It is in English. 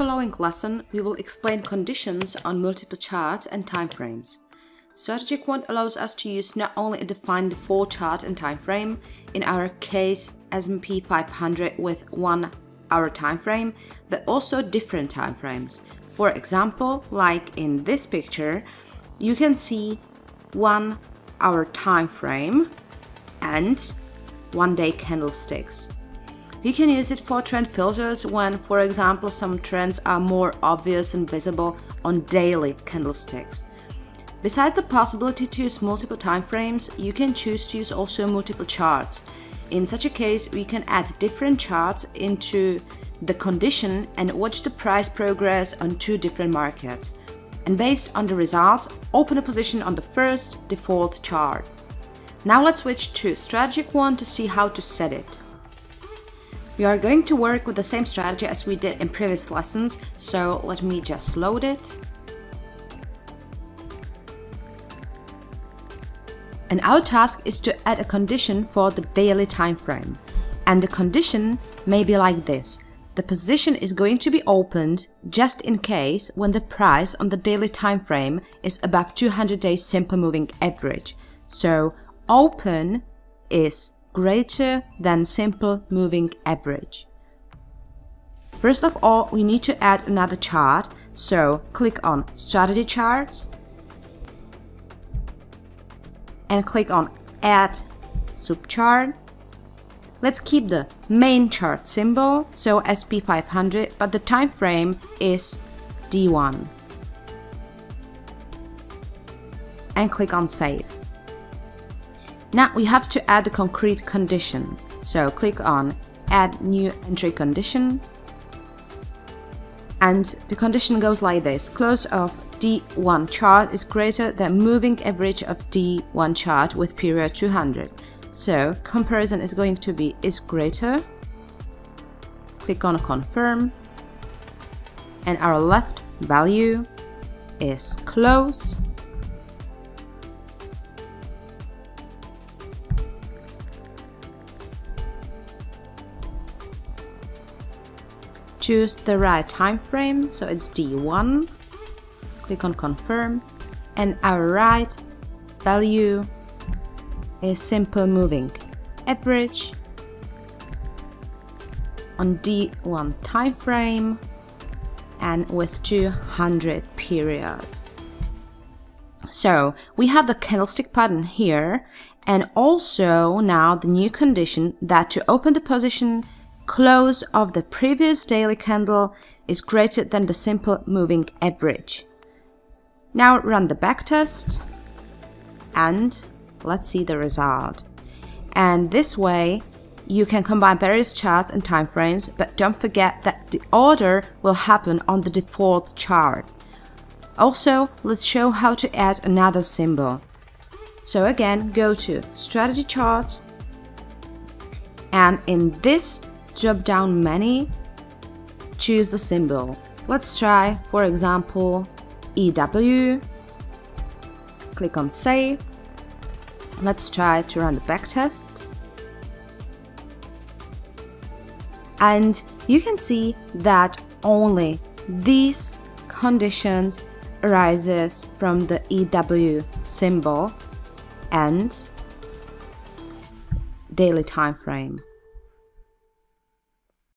following lesson, we will explain conditions on multiple charts and timeframes. StrategyQuant allows us to use not only a defined full chart and timeframe, in our case S&P 500 with 1 hour timeframe, but also different timeframes. For example, like in this picture, you can see 1 hour timeframe and 1 day candlesticks. You can use it for trend filters when, for example, some trends are more obvious and visible on daily candlesticks. Besides the possibility to use multiple timeframes, you can choose to use also multiple charts. In such a case, we can add different charts into the condition and watch the price progress on two different markets. And based on the results, open a position on the first default chart. Now let's switch to StrategyQuant to see how to set it. We are going to work with the same strategy as we did in previous lessons, so let me just load it. And our task is to add a condition for the daily time frame. And the condition may be like this. The position is going to be opened just in case when the price on the daily time frame is above 200 days simple moving average. So open is greater than simple moving average. First of all, we need to add another chart. So click on Strategy Charts. And click on Add Subchart. Let's keep the main chart symbol, so S&P 500, but the time frame is D1. And click on Save. Now we have to add the concrete condition, so click on Add New Entry Condition. And the condition goes like this: close of D1 chart is greater than moving average of D1 chart with period 200. So comparison is going to be is greater. Click on confirm. And our left value is close. Choose the right time frame, so it's D1. Click on confirm, and our right value is simple moving average on D1 time frame and with 200 period. So we have the candlestick pattern here, and also now the new condition that to open the position, close of the previous daily candle is greater than the simple moving average. Now run the backtest and let's see the result. And this way you can combine various charts and time frames, but don't forget that the order will happen on the default chart. Also, let's show how to add another symbol. So again, go to Strategy Charts, and in this drop-down menu, choose the symbol. Let's try, for example, EW, click on Save. Let's try to run the backtest. And you can see that only these conditions arises from the EW symbol and daily time frame.